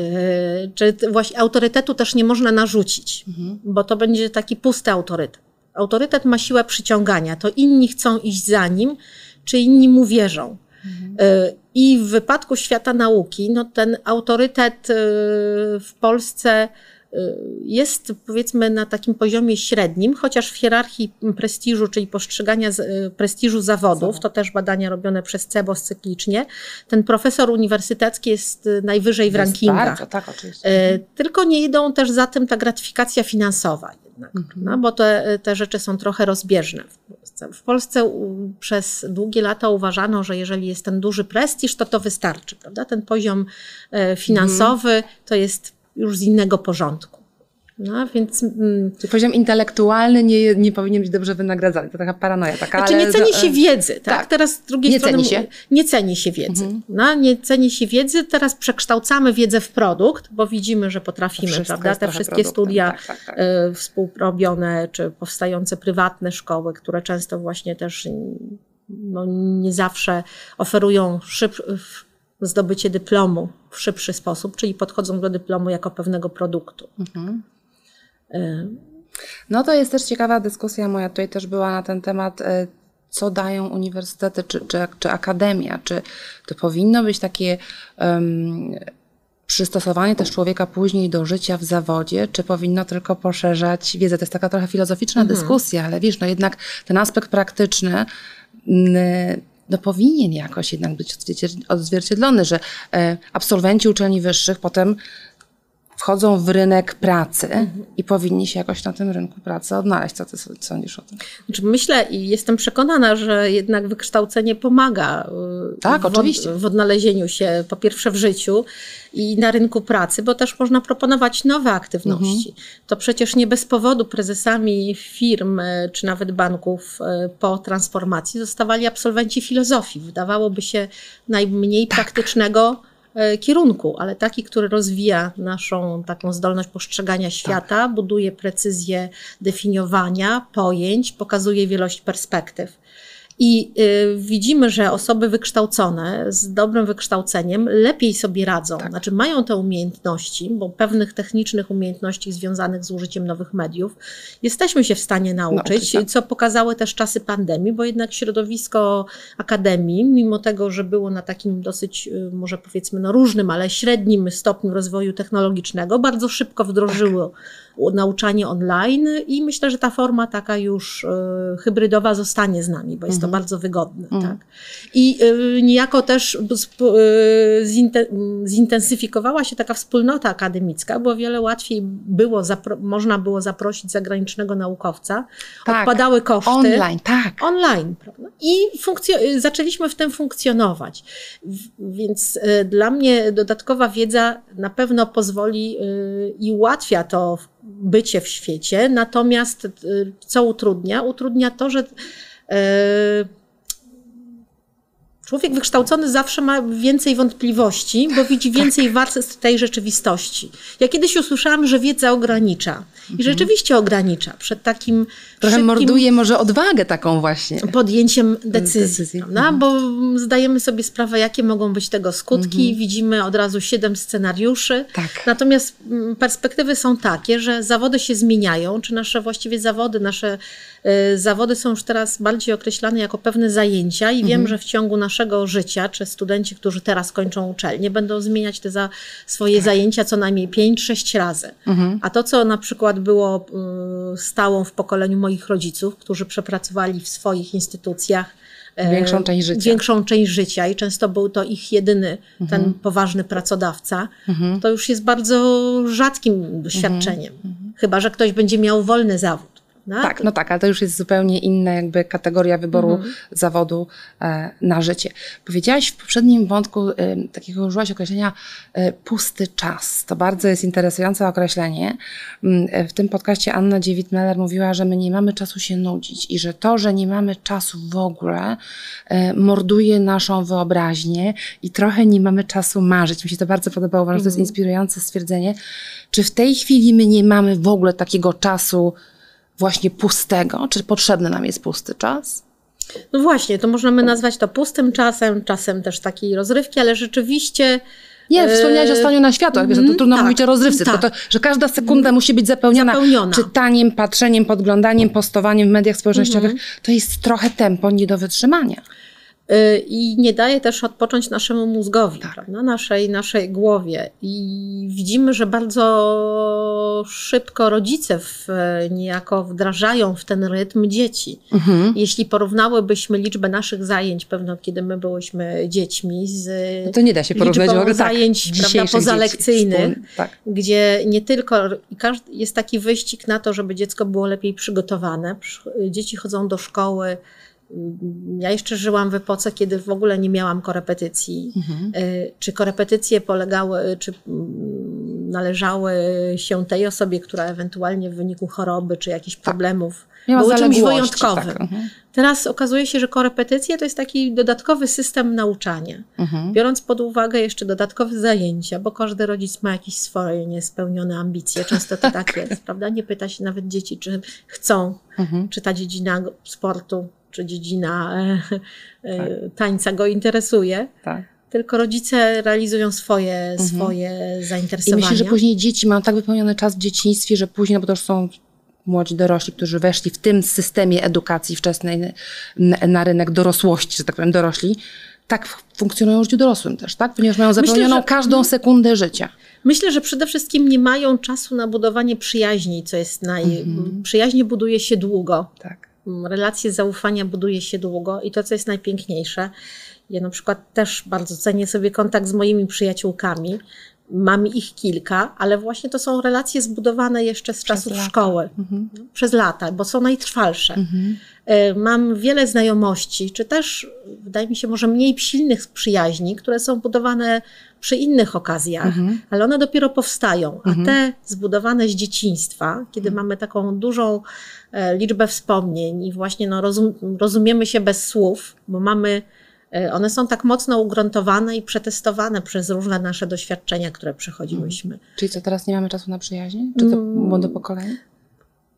czy właśnie autorytetu też nie można narzucić, mhm. bo to będzie taki pusty autorytet. Autorytet ma siłę przyciągania, to inni chcą iść za nim, czy inni mu wierzą. Mhm. I w wypadku świata nauki, no ten autorytet w Polsce jest powiedzmy na takim poziomie średnim, chociaż w hierarchii prestiżu, czyli postrzegania prestiżu zawodów, to też badania robione przez C E B O S cyklicznie, ten profesor uniwersytecki jest najwyżej w rankingach. Bardzo, tak, oczywiście. Tylko nie idą też za tym ta gratyfikacja finansowa jednak, mhm. no, bo te, te rzeczy są trochę rozbieżne. W Polsce przez długie lata uważano, że jeżeli jest ten duży prestiż, to to wystarczy, prawda? Ten poziom finansowy mhm. to jest już z innego porządku. No, więc, mm, poziom intelektualny nie, nie powinien być dobrze wynagradzany. To taka paranoja. Taka, znaczy ale, nie ceni się wiedzy. Tak? Tak. Teraz z drugiej nie strony ceni się. Nie ceni się wiedzy. Mhm. No, nie ceni się wiedzy. Teraz przekształcamy wiedzę w produkt, bo widzimy, że potrafimy, prawda? Te wszystkie produktem. studia tak, tak, tak. Y, współrobione, czy powstające prywatne szkoły, które często właśnie też no, nie zawsze oferują szybko zdobycie dyplomu w szybszy sposób, czyli podchodzą do dyplomu jako pewnego produktu. Mhm. No to jest też ciekawa dyskusja moja, tutaj też była na ten temat, co dają uniwersytety czy, czy, czy akademia, czy to powinno być takie um, przystosowanie też człowieka później do życia w zawodzie, czy powinno tylko poszerzać wiedzę. To jest taka trochę filozoficzna mhm. dyskusja, ale wiesz, no jednak ten aspekt praktyczny n- no powinien jakoś jednak być odzwierciedlony, że absolwenci uczelni wyższych potem wchodzą w rynek pracy mhm. i powinni się jakoś na tym rynku pracy odnaleźć. Co ty sądzisz o tym? Znaczy myślę i jestem przekonana, że jednak wykształcenie pomaga tak, w, oczywiście. w odnalezieniu się po pierwsze w życiu i na rynku pracy, bo też można proponować nowe aktywności. Mhm. To przecież nie bez powodu prezesami firm czy nawet banków po transformacji zostawali absolwenci filozofii. Wydawałoby się najmniej tak. praktycznego kierunku, ale taki, który rozwija naszą taką zdolność postrzegania świata, tak. buduje precyzję definiowania, pojęć, pokazuje wielość perspektyw. I y, widzimy, że osoby wykształcone, z dobrym wykształceniem lepiej sobie radzą, tak. znaczy mają te umiejętności, bo pewnych technicznych umiejętności związanych z użyciem nowych mediów jesteśmy się w stanie nauczyć, no, tak. co pokazały też czasy pandemii, bo jednak środowisko akademii, mimo tego, że było na takim dosyć, może powiedzmy no różnym, ale średnim stopniu rozwoju technologicznego, bardzo szybko wdrożyło tak. nauczanie online i myślę, że ta forma taka już y, hybrydowa zostanie z nami, bo jest to bardzo wygodne. Mm. Tak? I y, niejako też y, zinte, zintensyfikowała się taka wspólnota akademicka, bo wiele łatwiej było, zapro- można było zaprosić zagranicznego naukowca. Tak. Odpadały koszty. Online, tak. Online, prawda? I funkcjo- zaczęliśmy w tym funkcjonować. W, więc y, dla mnie dodatkowa wiedza na pewno pozwoli y, i ułatwia to bycie w świecie, natomiast y, co utrudnia? Utrudnia to, że Człowiek wykształcony zawsze ma więcej wątpliwości, bo widzi więcej warstw tej rzeczywistości. Ja kiedyś usłyszałam, że wiedza ogranicza. I rzeczywiście ogranicza. Przed takim trochę morduje może odwagę taką właśnie. Podjęciem decyzji. decyzji. No, bo zdajemy sobie sprawę, jakie mogą być tego skutki. Mhm. Widzimy od razu siedem scenariuszy. Tak. Natomiast perspektywy są takie, że zawody się zmieniają, czy nasze właściwie zawody, nasze y, zawody są już teraz bardziej określane jako pewne zajęcia i mhm. wiem, że w ciągu naszego życia, czy studenci, którzy teraz kończą uczelnię, będą zmieniać te za, swoje tak. zajęcia co najmniej pięć sześć razy. Mhm. A to, co na przykład było y, stałą w pokoleniu moich rodziców, którzy przepracowali w swoich instytucjach Większą część życia. Większą część życia i często był to ich jedyny, mhm. ten poważny pracodawca. Mhm. To już jest bardzo rzadkim doświadczeniem. Mhm. Chyba że ktoś będzie miał wolny zawód. No? Tak, no tak, ale to już jest zupełnie inna jakby kategoria wyboru mhm. zawodu e, na życie. Powiedziałaś w poprzednim wątku, e, takiego użyłaś określenia e, pusty czas. To bardzo jest interesujące określenie. W tym podcaście Anna Dziewit-Meller mówiła, że my nie mamy czasu się nudzić i że to, że nie mamy czasu w ogóle e, morduje naszą wyobraźnię i trochę nie mamy czasu marzyć. Mi się to bardzo podobało, uważam, mhm. że to jest inspirujące stwierdzenie. Czy w tej chwili my nie mamy w ogóle takiego czasu właśnie pustego? Czy potrzebny nam jest pusty czas? No właśnie, to możemy nazwać to pustym czasem, czasem też takiej rozrywki, ale rzeczywiście... Nie, wspomniałaś o staniu na światłach, mm, to trudno tak, mówić o rozrywce, tak. tylko to, że każda sekunda musi być zapełniona, zapełniona czytaniem, patrzeniem, podglądaniem, postowaniem w mediach społecznościowych. Mm. To jest trochę tempo nie do wytrzymania. I nie daje też odpocząć naszemu mózgowi, tak. prawda? Naszej, naszej głowie. I widzimy, że bardzo szybko rodzice w, niejako wdrażają w ten rytm dzieci. Mhm. Jeśli porównałybyśmy liczbę naszych zajęć, pewno kiedy my byłyśmy dziećmi, z no to nie da się porównać liczbą w ogóle, zajęć tak, prawda, pozalekcyjnych, tak. gdzie nie tylko, jest taki wyścig na to, żeby dziecko było lepiej przygotowane. Dzieci chodzą do szkoły. Ja jeszcze żyłam w epoce, kiedy w ogóle nie miałam korepetycji. Mhm. Czy korepetycje polegały, czy należały się tej osobie, która ewentualnie w wyniku choroby czy jakichś tak. problemów była czymś wyjątkowym. Tak. Mhm. Teraz okazuje się, że korepetycje to jest taki dodatkowy system nauczania. Mhm. Biorąc pod uwagę jeszcze dodatkowe zajęcia, bo każdy rodzic ma jakieś swoje niespełnione ambicje. Często to tak jest, prawda? Nie pyta się nawet dzieci, czy chcą, mhm. czy ta dziedzina sportu czy dziedzina tak. tańca go interesuje, tak. tylko rodzice realizują swoje, mhm. swoje zainteresowania. I myślę, że później dzieci mają tak wypełniony czas w dzieciństwie, że później, no bo to już są młodzi dorośli, którzy weszli w tym systemie edukacji wczesnej na rynek dorosłości, że tak powiem, dorośli, tak funkcjonują już w dorosłym też, tak? Ponieważ mają zapełnioną myślę, że... każdą sekundę życia. Myślę, że przede wszystkim nie mają czasu na budowanie przyjaźni, co jest naj... Mhm. Przyjaźnie buduje się długo. Tak. Relacje zaufania buduje się długo i to, co jest najpiękniejsze, ja na przykład też bardzo cenię sobie kontakt z moimi przyjaciółkami, mam ich kilka, ale właśnie to są relacje zbudowane jeszcze z czasów szkoły, mhm. przez lata, bo są najtrwalsze. Mhm. Mam wiele znajomości, czy też, wydaje mi się, może mniej silnych przyjaźni, które są budowane przy innych okazjach, mhm. ale one dopiero powstają, a mhm. te zbudowane z dzieciństwa, kiedy mhm. mamy taką dużą e, liczbę wspomnień i właśnie no, rozum, rozumiemy się bez słów, bo mamy, e, one są tak mocno ugruntowane i przetestowane przez różne nasze doświadczenia, które przechodziłyśmy. Mhm. Czyli co, teraz nie mamy czasu na przyjaźń? Czy to młode pokolenie?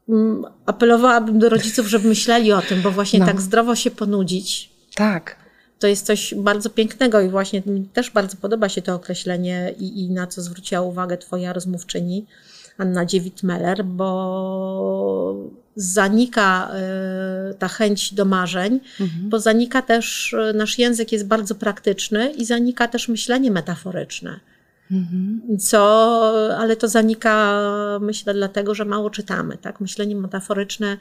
Mm, apelowałabym do rodziców, żeby myśleli o tym, bo właśnie no. tak zdrowo się ponudzić. Tak. To jest coś bardzo pięknego i właśnie mi też bardzo podoba się to określenie i, i na co zwróciła uwagę twoja rozmówczyni Anna Dziewit-Meller, bo zanika y, ta chęć do marzeń, mhm. bo zanika też, nasz język jest bardzo praktyczny i zanika też myślenie metaforyczne. Mhm. Co, ale to zanika, myślę, dlatego, że mało czytamy, tak? Myślenie metaforyczne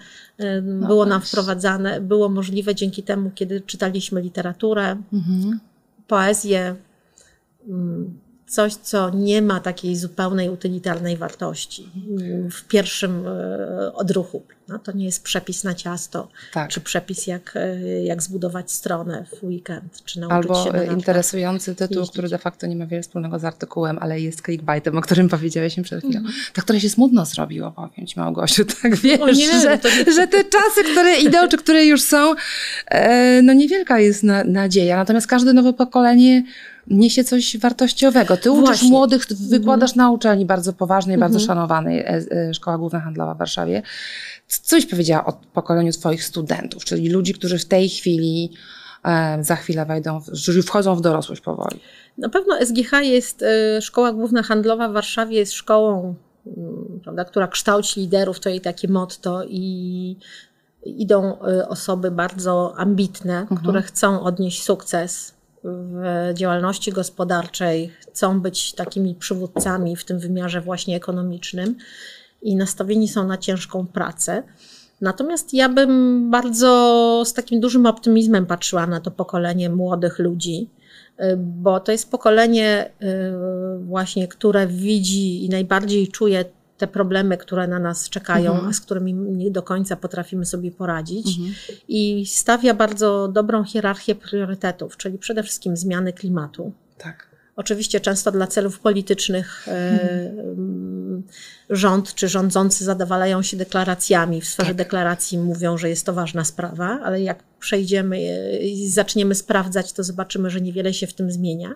no było nam wprowadzane, było możliwe dzięki temu, kiedy czytaliśmy literaturę, mhm. poezję, coś, co nie ma takiej zupełnej utylitarnej wartości w pierwszym odruchu. No, to nie jest przepis na ciasto, tak. Czy przepis jak, jak zbudować stronę w weekend, czy nauczyć Albo się na interesujący tytuł, jeździć. Który de facto nie ma wiele wspólnego z artykułem, ale jest clickbaitem, o którym powiedziałeś mi przed chwilą. Mm. Tak, które się smutno zrobiło, powiem ci, Małgosiu, tak wiesz, o nie, że, to nie... że te czasy, które idą, czy które już są, no niewielka jest na, nadzieja. Natomiast każde nowe pokolenie niesie coś wartościowego. Ty uczysz Właśnie. młodych, wykładasz mm. na uczelni bardzo poważnej, mm -hmm. bardzo szanowanej, Szkoła Główna Handlowa w Warszawie. Coś powiedziała o pokoleniu twoich studentów, czyli ludzi, którzy w tej chwili e, za chwilę wejdą, w, wchodzą w dorosłość powoli. Na pewno S G H jest, y, Szkoła Główna Handlowa w Warszawie jest szkołą, y, prawda, która kształci liderów, to jej takie motto i idą y, osoby bardzo ambitne, mhm. które chcą odnieść sukces w działalności gospodarczej, chcą być takimi przywódcami w tym wymiarze właśnie ekonomicznym. I nastawieni są na ciężką pracę. Natomiast ja bym bardzo z takim dużym optymizmem patrzyła na to pokolenie młodych ludzi, bo to jest pokolenie właśnie, które widzi i najbardziej czuje te problemy, które na nas czekają, mhm. a z którymi nie do końca potrafimy sobie poradzić. Mhm. I stawia bardzo dobrą hierarchię priorytetów, czyli przede wszystkim zmiany klimatu. Tak. Oczywiście często dla celów politycznych hmm. rząd czy rządzący zadowalają się deklaracjami. W sferze tak. deklaracji mówią, że jest to ważna sprawa, ale jak przejdziemy i zaczniemy sprawdzać, to zobaczymy, że niewiele się w tym zmienia.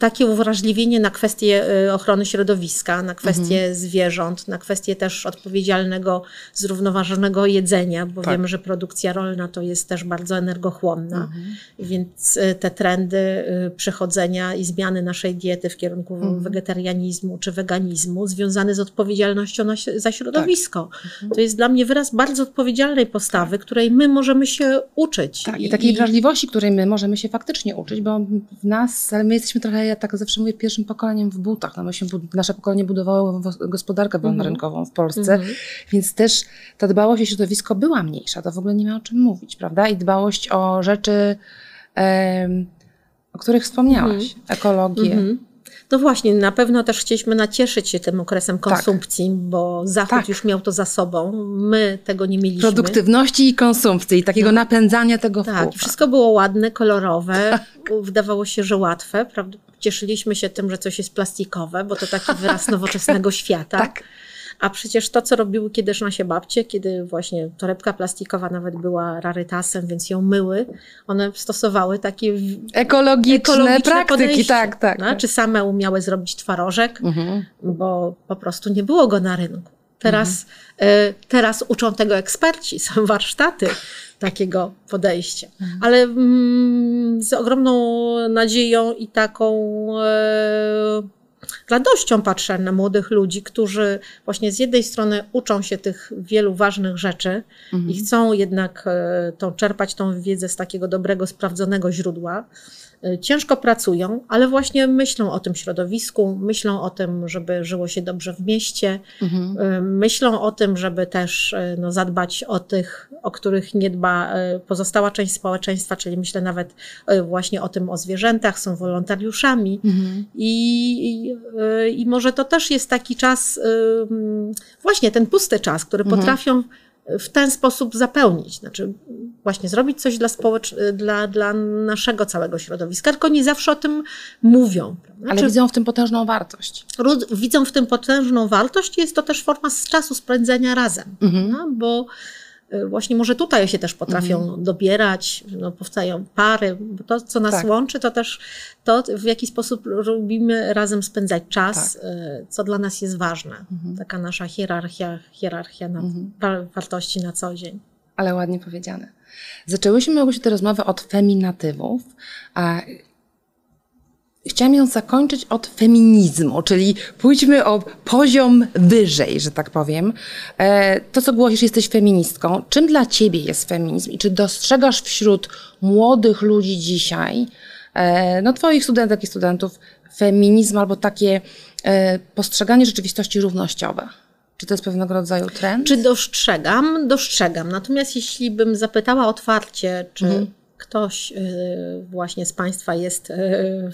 Takie uwrażliwienie na kwestie ochrony środowiska, na kwestie mhm. zwierząt, na kwestie też odpowiedzialnego, zrównoważonego jedzenia, bo tak. wiemy, że produkcja rolna to jest też bardzo energochłonna, mhm. więc te trendy przechodzenia i zmiany naszej diety w kierunku mhm. wegetarianizmu czy weganizmu związane z odpowiedzialnością na, za środowisko. Tak. Mhm. To jest dla mnie wyraz bardzo odpowiedzialnej postawy, której my możemy się uczyć. Tak, i, i takiej i... wrażliwości, której my możemy się faktycznie uczyć, bo w nas, ale my jesteśmy Jesteśmy trochę, ja tak zawsze mówię, pierwszym pokoleniem w butach. No my się, nasze pokolenie budowało gospodarkę wolnorynkową w Polsce, mm-hmm. więc też ta dbałość o środowisko była mniejsza. To w ogóle nie ma o czym mówić, prawda? I dbałość o rzeczy, em, o których wspomniałaś, mm-hmm. ekologię. Mm-hmm. No właśnie, na pewno też chcieliśmy nacieszyć się tym okresem konsumpcji, tak. bo Zachód tak. już miał to za sobą, my tego nie mieliśmy. Produktywności i konsumpcji, i takiego no. napędzania tego wpływu. Tak, i wszystko było ładne, kolorowe, tak. wydawało się, że łatwe, prawda? Cieszyliśmy się tym, że coś jest plastikowe, bo to taki wyraz nowoczesnego świata. Tak. A przecież to, co robiły kiedyś nasze babcie, kiedy właśnie torebka plastikowa nawet była rarytasem, więc ją myły, one stosowały takie ekologiczne, ekologiczne praktyki, podejście, tak, tak, no? tak. Czy same umiały zrobić twarożek, mhm. bo po prostu nie było go na rynku. Teraz, mhm. y, teraz uczą tego eksperci, są warsztaty takiego podejścia. Mhm. Ale mm, z ogromną nadzieją i taką... Y, radością patrzę na młodych ludzi, którzy właśnie z jednej strony uczą się tych wielu ważnych rzeczy mhm. i chcą jednak tą, czerpać tą wiedzę z takiego dobrego, sprawdzonego źródła. Ciężko pracują, ale właśnie myślą o tym środowisku, myślą o tym, żeby żyło się dobrze w mieście, mhm. myślą o tym, żeby też no, zadbać o tych, o których nie dba pozostała część społeczeństwa, czyli myślę nawet właśnie o tym, o zwierzętach, są wolontariuszami mhm. i, i, i może to też jest taki czas, właśnie ten pusty czas, który mhm. potrafią w ten sposób zapełnić, znaczy właśnie zrobić coś dla, dla, dla naszego całego środowiska, tylko nie zawsze o tym mówią. Znaczy, ale widzą w tym potężną wartość. Widzą w tym potężną wartość i jest to też forma z czasu spędzenia razem, mhm. no, bo właśnie może tutaj się też potrafią mhm. dobierać, no, powstają pary, bo to, co nas tak. łączy, to też to, w jaki sposób lubimy razem spędzać czas, tak. co dla nas jest ważne. Mhm. Taka nasza hierarchia, hierarchia nad, mhm. wartości na co dzień. Ale ładnie powiedziane. Zaczęłyśmy już tę rozmowę od feminatywów, a chciałam ją zakończyć od feminizmu, czyli pójdźmy o poziom wyżej, że tak powiem. To, co głosisz, jesteś feministką. Czym dla ciebie jest feminizm i czy dostrzegasz wśród młodych ludzi dzisiaj, no twoich studentek i studentów, feminizm albo takie postrzeganie rzeczywistości równościowe? Czy to jest pewnego rodzaju trend? Czy dostrzegam? Dostrzegam. Natomiast jeśli bym zapytała otwarcie, czy... Mhm. ktoś właśnie z Państwa jest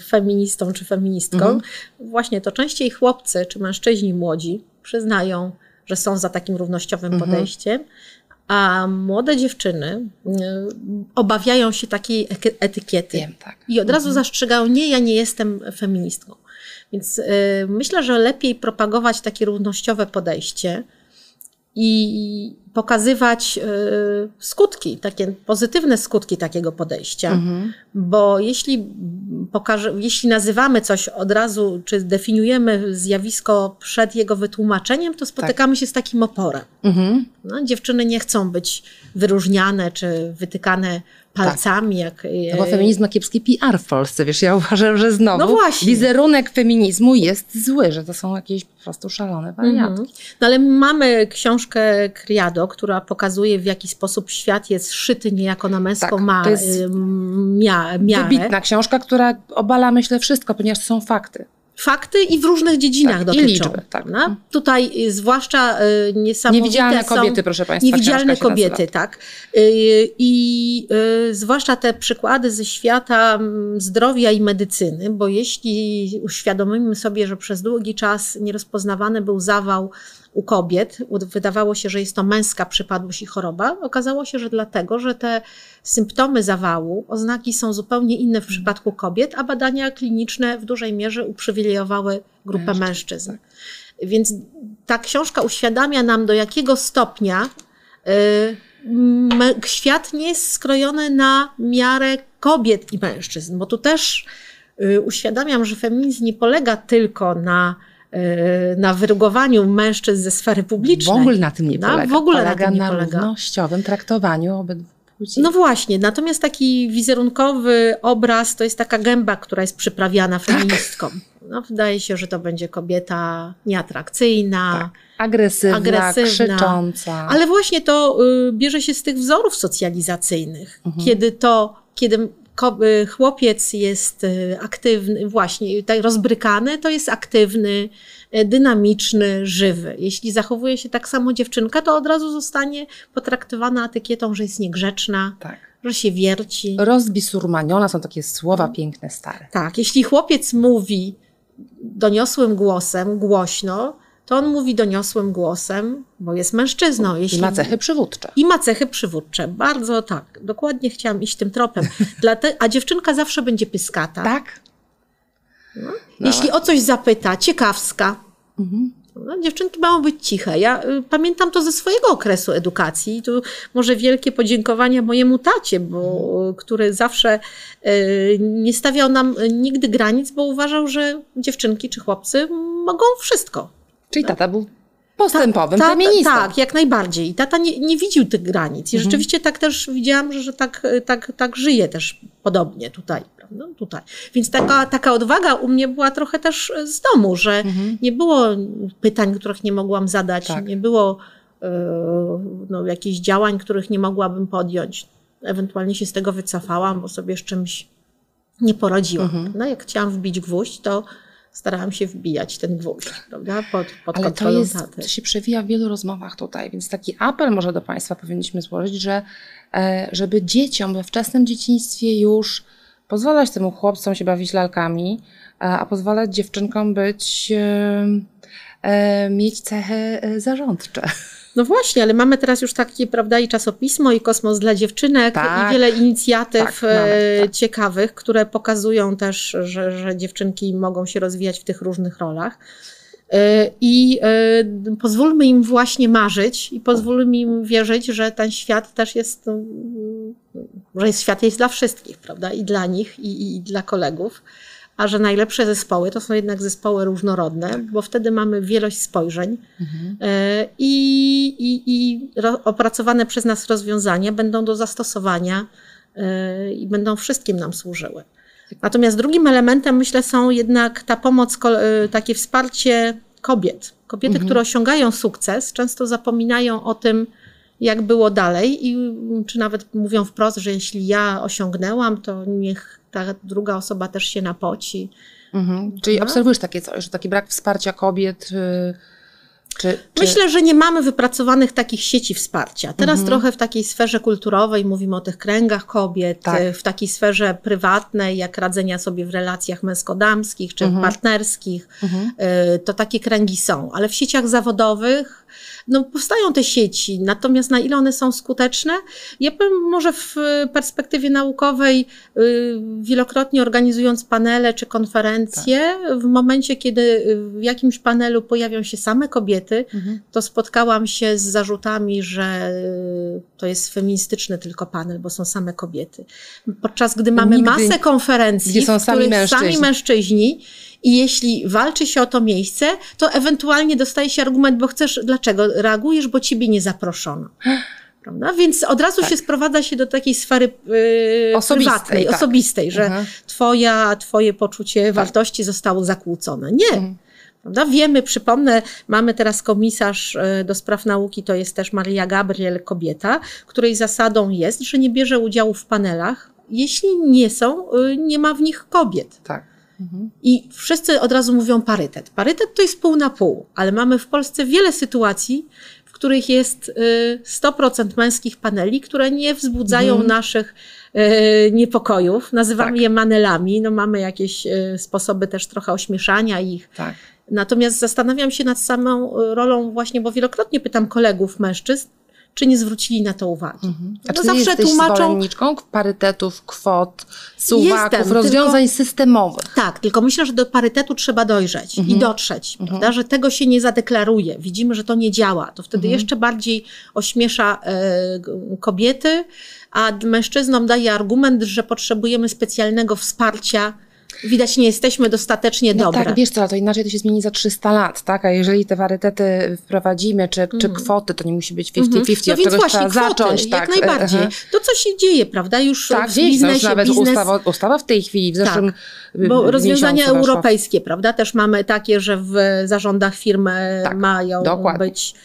feministą czy feministką, mhm. właśnie to częściej chłopcy czy mężczyźni młodzi przyznają, że są za takim równościowym mhm. podejściem, a młode dziewczyny obawiają się takiej etykiety. Wiem, tak. I od razu mhm. zastrzegają, nie, ja nie jestem feministką. Więc myślę, że lepiej propagować takie równościowe podejście i pokazywać skutki, takie pozytywne skutki takiego podejścia. Mhm. Bo jeśli, pokaże, jeśli nazywamy coś od razu, czy definiujemy zjawisko przed jego wytłumaczeniem, to spotykamy tak. się z takim oporem. Mhm. No, dziewczyny nie chcą być wyróżniane, czy wytykane palcami. Tak. Jak, no bo feminizm ma kiepski P R w Polsce, wiesz, ja uważam, że znowu no wizerunek feminizmu jest zły, że to są jakieś po prostu szalone wariatki. Mm. No ale mamy książkę Kriado, która pokazuje, w jaki sposób świat jest szyty niejako na męską tak, ma, to jest mia, miarę. Wybitna książka, która obala, myślę, wszystko, ponieważ to są fakty. Fakty i w różnych dziedzinach tak, dotyczą. I liczby, tak. No? Tutaj zwłaszcza y, niesamowite Niewidzialne są, kobiety, proszę Państwa. Niewidzialne kobiety, tak. I y, y, y, zwłaszcza te przykłady ze świata zdrowia i medycyny, bo jeśli uświadomimy sobie, że przez długi czas nierozpoznawany był zawał u kobiet, wydawało się, że jest to męska przypadłość i choroba, okazało się, że dlatego, że te symptomy zawału, oznaki są zupełnie inne w przypadku kobiet, a badania kliniczne w dużej mierze uprzywilejowały grupę mężczyzn. mężczyzn. Więc ta książka uświadamia nam, do jakiego stopnia y, świat nie jest skrojony na miarę kobiet i mężczyzn, bo tu też y, uświadamiam, że feminizm nie polega tylko na na wyrugowaniu mężczyzn ze sfery publicznej. W ogóle na tym nie polega. No, w ogóle polega na tym nie na polega. Równościowym traktowaniu obydwu płci. No właśnie, natomiast taki wizerunkowy obraz to jest taka gęba, która jest przyprawiana feministkom. Tak. No, wydaje się, że to będzie kobieta nieatrakcyjna, tak. agresywna, agresywna, krzycząca. Ale właśnie to y, bierze się z tych wzorów socjalizacyjnych, mhm. kiedy to, kiedy chłopiec jest aktywny, właśnie tak rozbrykany, to jest aktywny, dynamiczny, żywy. Jeśli zachowuje się tak samo dziewczynka, to od razu zostanie potraktowana etykietą, że jest niegrzeczna, tak. że się wierci. Rozbisurmaniona są takie słowa piękne, stare. Tak, jeśli chłopiec mówi doniosłym głosem, głośno, to on mówi doniosłym głosem, bo jest mężczyzną. Jeśli... I ma cechy przywódcze. I ma cechy przywódcze, bardzo tak. Dokładnie chciałam iść tym tropem. Dla te... A dziewczynka zawsze będzie pyskata. Tak. No. No jeśli właśnie. O coś zapyta, ciekawska. Mhm. No, dziewczynki mają być ciche. Ja y, pamiętam to ze swojego okresu edukacji. Tu może wielkie podziękowania mojemu tacie, bo, mm. który zawsze y, nie stawiał nam nigdy granic, bo uważał, że dziewczynki czy chłopcy mogą wszystko. Czyli tata był postępowym ta, ta, feministą. Tak, jak najbardziej. I tata nie, nie widził tych granic. I mhm. rzeczywiście tak też widziałam, że, że tak, tak, tak żyje też podobnie tutaj. Prawda? Tutaj. Więc taka, taka odwaga u mnie była trochę też z domu, że mhm. nie było pytań, których nie mogłam zadać, tak. nie było yy, no, jakichś działań, których nie mogłabym podjąć. Ewentualnie się z tego wycofałam, bo sobie z czymś nie poradziłam. Mhm. No, jak chciałam wbić gwóźdź, to starałam się wbijać ten gwóźdź, prawda, pod, pod ale kontrolą to jest, taty. To się przewija w wielu rozmowach tutaj, więc taki apel może do Państwa powinniśmy złożyć, że żeby dzieciom we wczesnym dzieciństwie już pozwalać temu chłopcom się bawić lalkami, a pozwalać dziewczynkom być, mieć cechy zarządcze. No właśnie, ale mamy teraz już takie, prawda, i czasopismo, i Kosmos dla dziewczynek, tak, i wiele inicjatyw tak, mamy, tak. ciekawych, które pokazują też, że, że dziewczynki mogą się rozwijać w tych różnych rolach. I pozwólmy im właśnie marzyć i pozwólmy im wierzyć, że ten świat też jest, że świat jest dla wszystkich, prawda, i dla nich, i, i dla kolegów. A że najlepsze zespoły to są jednak zespoły różnorodne, tak. bo wtedy mamy wielość spojrzeń mhm. i, i, i opracowane przez nas rozwiązania będą do zastosowania i będą wszystkim nam służyły. Natomiast drugim elementem, myślę, są jednak ta pomoc, takie wsparcie kobiet. Kobiety, mhm. które osiągają sukces, często zapominają o tym, jak było dalej i czy nawet mówią wprost, że jeśli ja osiągnęłam, to niech ta druga osoba też się napoci. Mhm. Czyli obserwujesz takie coś, że taki brak wsparcia kobiet Czy, czy... Myślę, że nie mamy wypracowanych takich sieci wsparcia. Teraz mhm. trochę w takiej sferze kulturowej mówimy o tych kręgach kobiet, tak. w takiej sferze prywatnej, jak radzenia sobie w relacjach męsko-damskich czy mhm. partnerskich, mhm. to takie kręgi są. Ale w sieciach zawodowych no, powstają te sieci, natomiast na ile one są skuteczne? Ja powiem, może w perspektywie naukowej wielokrotnie organizując panele czy konferencje, tak. w momencie, kiedy w jakimś panelu pojawią się same kobiety, mhm. to spotkałam się z zarzutami, że to jest feministyczny tylko panel, bo są same kobiety. Podczas gdy mamy Nigdy, masę konferencji, są w których mężczyźni. sami mężczyźni, i jeśli walczy się o to miejsce, to ewentualnie dostaje się argument, bo chcesz, dlaczego reagujesz, bo ciebie nie zaproszono. Prawda? Więc od razu tak. się sprowadza się do takiej sfery yy, osobistej, prywatnej, tak. osobistej, że mhm. twoja, twoje poczucie tak. wartości zostało zakłócone. Nie. Mhm. Prawda? Wiemy, przypomnę, mamy teraz komisarz do spraw nauki, to jest też Maria Gabriel, kobieta, której zasadą jest, że nie bierze udziału w panelach, jeśli nie są, nie ma w nich kobiet. Tak. Mhm. I wszyscy od razu mówią parytet. Parytet to jest pół na pół, ale mamy w Polsce wiele sytuacji, w których jest sto procent męskich paneli, które nie wzbudzają mhm. naszych niepokojów. Nazywamy tak. je manelami. No, mamy jakieś sposoby też trochę ośmieszania ich. Tak. Natomiast zastanawiam się nad samą rolą właśnie, bo wielokrotnie pytam kolegów mężczyzn, czy nie zwrócili na to uwagi. Mhm. A no czy zawsze jesteś tłumaczą... zwolenniczką parytetów, kwot, suwaków, Jestem, rozwiązań tylko... systemowych? Tak, tylko myślę, że do parytetu trzeba dojrzeć mhm. i dotrzeć, mhm. prawda, że tego się nie zadeklaruje. Widzimy, że to nie działa. To wtedy mhm. jeszcze bardziej ośmiesza y, kobiety, a mężczyznom daje argument, że potrzebujemy specjalnego wsparcia. Widać, nie jesteśmy dostatecznie no dobre. Tak, wiesz co, to inaczej to się zmieni za trzysta lat, tak? A jeżeli te parytety wprowadzimy, czy, mm. czy kwoty, to nie musi być fifty fifty, mm. no od więc czegoś właśnie, trzeba kwoty, zacząć. Tak, jak najbardziej. E to, co się dzieje, prawda? Już tak, w biznesie, już nawet biznes... ustawa, ustawa w tej chwili, w zeszłym tak, bo rozwiązania europejskie, prawda? Też mamy takie, że w zarządach firm tak, mają dokładnie. być...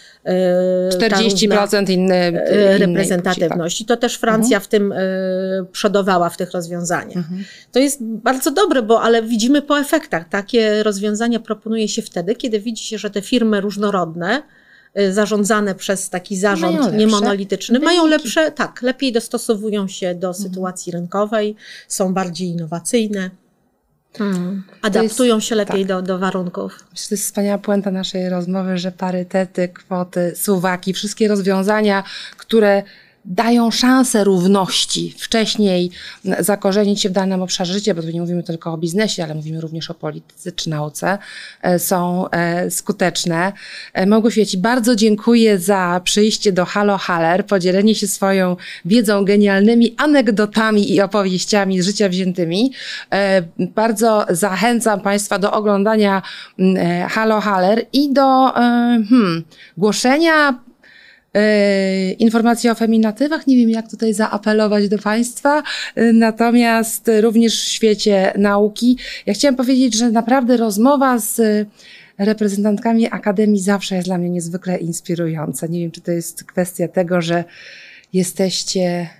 czterdzieści procent innej reprezentatywności. To też Francja mhm. w tym y, przodowała w tych rozwiązaniach. Mhm. To jest bardzo dobre, bo ale widzimy po efektach. Takie rozwiązania proponuje się wtedy, kiedy widzi się, że te firmy różnorodne, y, zarządzane przez taki zarząd niemonolityczny, mają lepsze, tak, lepiej dostosowują się do mhm. sytuacji rynkowej, są bardziej innowacyjne. Hmm. Adaptują jest, się lepiej tak. do, do warunków. Myślę, że to jest wspaniała puenta naszej rozmowy, że parytety, kwoty, suwaki, wszystkie rozwiązania, które dają szansę równości wcześniej zakorzenić się w danym obszarze życia, bo tu nie mówimy tylko o biznesie, ale mówimy również o polityce czy nauce, są skuteczne. Małgosiu, ja Ci bardzo dziękuję za przyjście do Halo Haller, podzielenie się swoją wiedzą, genialnymi anegdotami i opowieściami z życia wziętymi. Bardzo zachęcam Państwa do oglądania Halo Haller i do hmm, głoszenia Yy, informacji o feminatywach, nie wiem jak tutaj zaapelować do Państwa, yy, natomiast również w świecie nauki. Ja chciałam powiedzieć, że naprawdę rozmowa z yy, reprezentantkami Akademii zawsze jest dla mnie niezwykle inspirująca. Nie wiem, czy to jest kwestia tego, że jesteście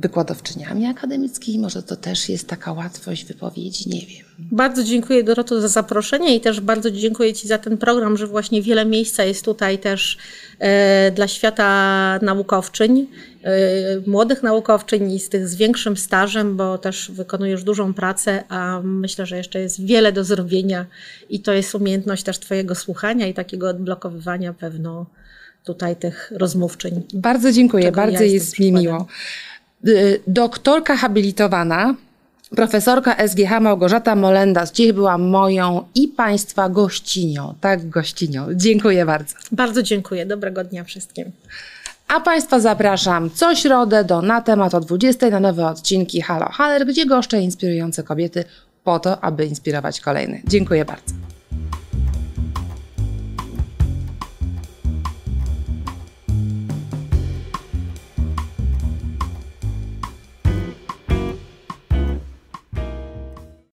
wykładowczyniami akademickimi, może to też jest taka łatwość wypowiedzi, nie wiem. Bardzo dziękuję, Doroto, za zaproszenie i też bardzo dziękuję Ci za ten program, że właśnie wiele miejsca jest tutaj też e, dla świata naukowczyń, e, młodych naukowczyń i z tych z większym stażem, bo też wykonujesz dużą pracę, a myślę, że jeszcze jest wiele do zrobienia i to jest umiejętność też Twojego słuchania i takiego odblokowywania pewno tutaj tych rozmówczyń. Bardzo dziękuję, bardzo ja jest mi miło. Doktorka habilitowana, profesorka S G H Małgorzata Molenda-Zdziech była moją i Państwa gościnią. Tak, gościnią. Dziękuję bardzo. Bardzo dziękuję. Dobrego dnia wszystkim. A Państwa zapraszam co środę do naTemat o dwudziestej na nowe odcinki Halo Haller, gdzie goszczę inspirujące kobiety po to, aby inspirować kolejne. Dziękuję bardzo.